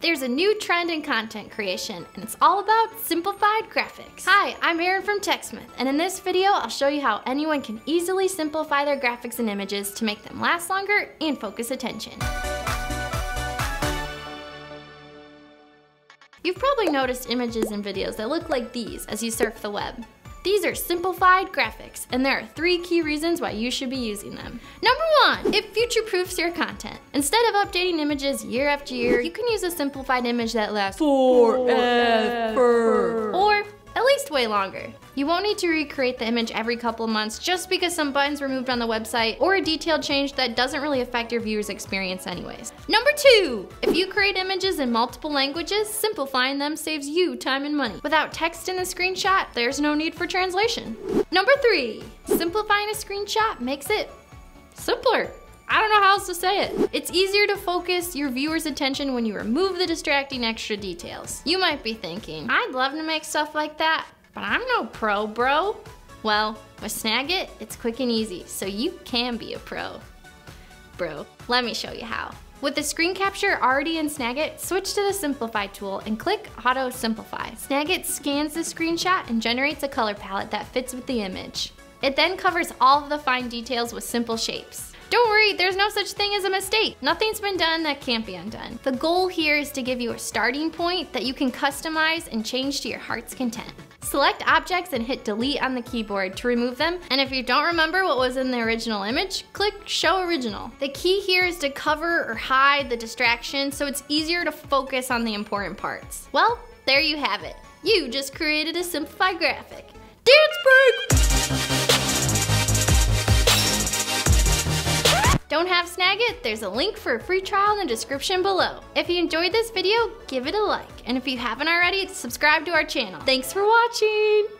There's a new trend in content creation, and it's all about simplified graphics. Hi, I'm Erin from TechSmith, and in this video, I'll show you how anyone can easily simplify their graphics and images to make them last longer and focus attention. You've probably noticed images and videos that look like these as you surf the web. These are simplified graphics, and there are three key reasons why you should be using them. Number one, it future-proofs your content. Instead of updating images year after year, you can use a simplified image that lasts forever, or at least way longer. You won't need to recreate the image every couple of months just because some buttons were moved on the website or a detailed change that doesn't really affect your viewer's experience anyways. Number two, if you create images in multiple languages, simplifying them saves you time and money. Without text in the screenshot, there's no need for translation. Number three, simplifying a screenshot makes it simpler. I don't know how else to say it. It's easier to focus your viewer's attention when you remove the distracting extra details. You might be thinking, I'd love to make stuff like that, but I'm no pro, bro. Well, with Snagit, it's quick and easy, so you can be a pro. Bro, let me show you how. With the screen capture already in Snagit, switch to the Simplify tool and click Auto Simplify. Snagit scans the screenshot and generates a color palette that fits with the image. It then covers all of the fine details with simple shapes. Don't worry, there's no such thing as a mistake. Nothing's been done that can't be undone. The goal here is to give you a starting point that you can customize and change to your heart's content. Select objects and hit delete on the keyboard to remove them, and if you don't remember what was in the original image, click Show Original. The key here is to cover or hide the distraction so it's easier to focus on the important parts. Well, there you have it. You just created a simplified graphic. Dance break! Don't have Snagit? There's a link for a free trial in the description below. If you enjoyed this video, give it a like. And if you haven't already, subscribe to our channel. Thanks for watching.